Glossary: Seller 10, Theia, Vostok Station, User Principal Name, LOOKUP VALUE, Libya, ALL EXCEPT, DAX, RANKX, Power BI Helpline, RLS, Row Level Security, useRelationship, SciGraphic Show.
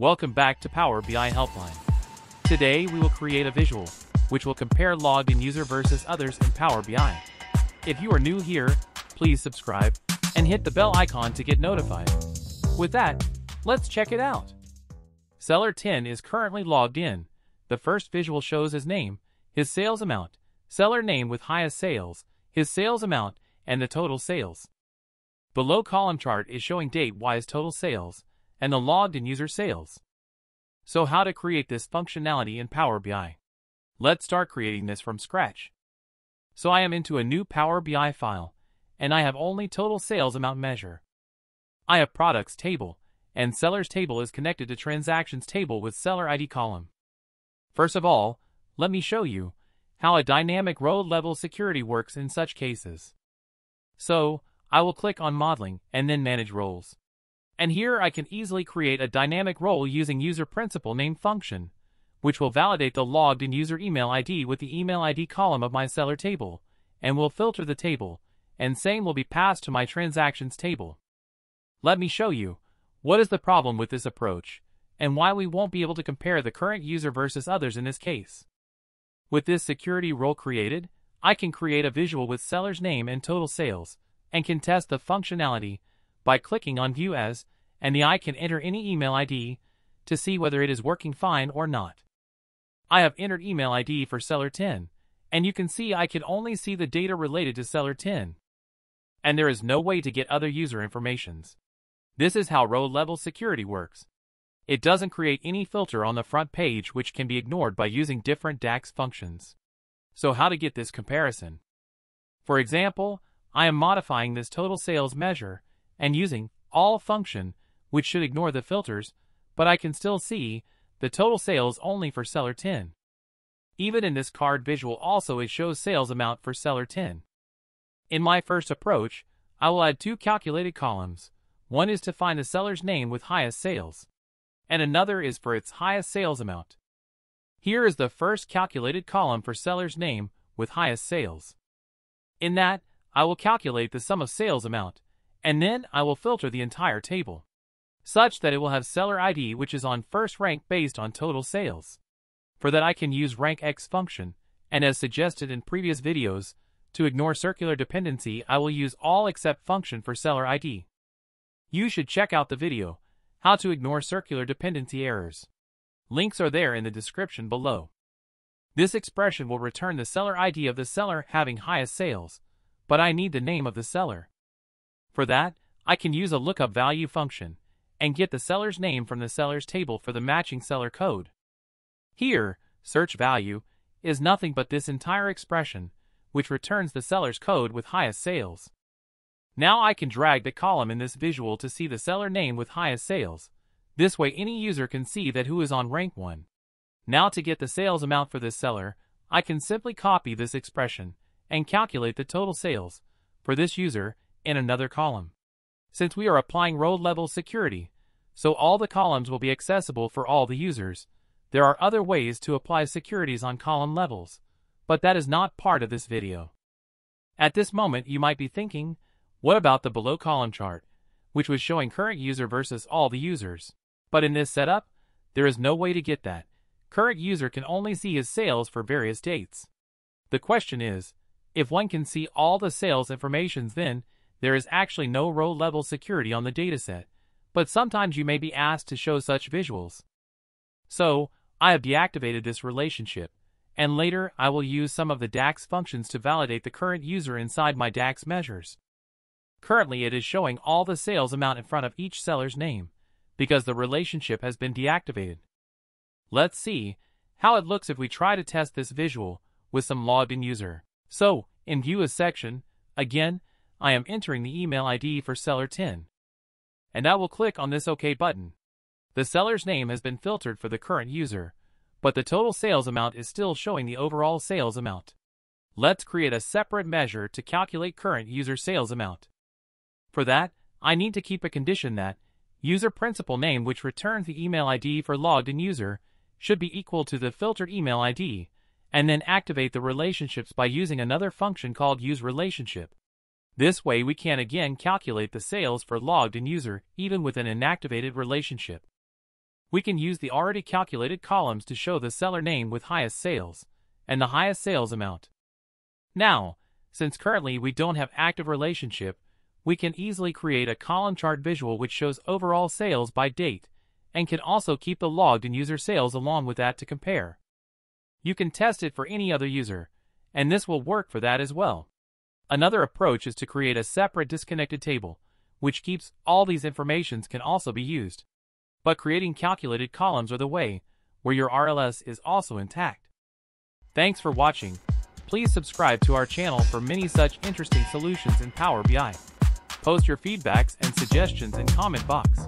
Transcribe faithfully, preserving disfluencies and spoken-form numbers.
Welcome back to Power B I Helpline. Today we will create a visual, which will compare logged in user versus others in Power B I. If you are new here, please subscribe and hit the bell icon to get notified. With that, let's check it out. Seller ten is currently logged in. The first visual shows his name, his sales amount, seller name with highest sales, his sales amount, and the total sales. Below column chart is showing date-wise total sales, and the logged-in user sales. So how to create this functionality in Power B I? Let's start creating this from scratch. So I am into a new Power B I file, and I have only total sales amount measure. I have products table, and sellers table is connected to transactions table with seller I D column. First of all, let me show you how a dynamic row-level security works in such cases. So, I will click on modeling and then manage roles. And here I can easily create a dynamic role using User Principal Name function, which will validate the logged in user email I D with the email I D column of my seller table, and will filter the table, and same will be passed to my transactions table. Let me show you what is the problem with this approach, and why we won't be able to compare the current user versus others in this case. With this security role created, I can create a visual with seller's name and total sales, and can test the functionality by clicking on View As, and the I can enter any email I D to see whether it is working fine or not. I have entered email I D for Seller ten, and you can see I can only see the data related to Seller ten. And there is no way to get other user informations. This is how row-level security works. It doesn't create any filter on the front page, which can be ignored by using different DAX functions. So how to get this comparison? For example, I am modifying this total sales measure and using ALL function, which should ignore the filters, but I can still see the total sales only for seller ten. Even in this card visual also it shows sales amount for seller ten. In my first approach, I will add two calculated columns. One is to find the seller's name with highest sales, and another is for its highest sales amount. Here is the first calculated column for seller's name with highest sales. In that, I will calculate the sum of sales amount, and then I will filter the entire table, such that it will have seller I D which is on first rank based on total sales. For that I can use RANKX function, and as suggested in previous videos, to ignore circular dependency I will use ALL EXCEPT function for seller I D. You should check out the video, How to Ignore Circular Dependency Errors. Links are there in the description below. This expression will return the seller I D of the seller having highest sales, but I need the name of the seller. For that, I can use a lookup value function, and get the seller's name from the seller's table for the matching seller code. Here, search value is nothing but this entire expression, which returns the seller's code with highest sales. Now I can drag the column in this visual to see the seller name with highest sales. This way any user can see that who is on rank one. Now to get the sales amount for this seller, I can simply copy this expression, and calculate the total sales for this user in another column. Since we are applying row-level security, so all the columns will be accessible for all the users, there are other ways to apply securities on column levels, but that is not part of this video. At this moment you might be thinking, what about the below column chart, which was showing current user versus all the users? But in this setup, there is no way to get that. Current user can only see his sales for various dates. The question is, if one can see all the sales informations, then there is actually no row-level security on the dataset, but sometimes you may be asked to show such visuals. So, I have deactivated this relationship, and later I will use some of the DAX functions to validate the current user inside my DAX measures. Currently it is showing all the sales amount in front of each seller's name, because the relationship has been deactivated. Let's see how it looks if we try to test this visual with some logged-in user. So, in View As section, again, I am entering the email I D for Seller ten. And I will click on this OK button. The seller's name has been filtered for the current user, but the total sales amount is still showing the overall sales amount. Let's create a separate measure to calculate current user sales amount. For that, I need to keep a condition that user principal name, which returns the email I D for logged in user, should be equal to the filtered email I D, and then activate the relationships by using another function called useRelationship. This way we can again calculate the sales for logged in user even with an inactivated relationship. we can use the already calculated columns to show the seller name with highest sales and the highest sales amount. Now, since currently we don't have active relationship, we can easily create a column chart visual which shows overall sales by date and can also keep the logged in user sales along with that to compare. You can test it for any other user, and this will work for that as well. Another approach is to create a separate disconnected table, which keeps all these informations can also be used. But creating calculated columns are the way, where your R L S is also intact. Thanks for watching. Please subscribe to our channel for many such interesting solutions in Power B I. Post your feedbacks and suggestions in comment box.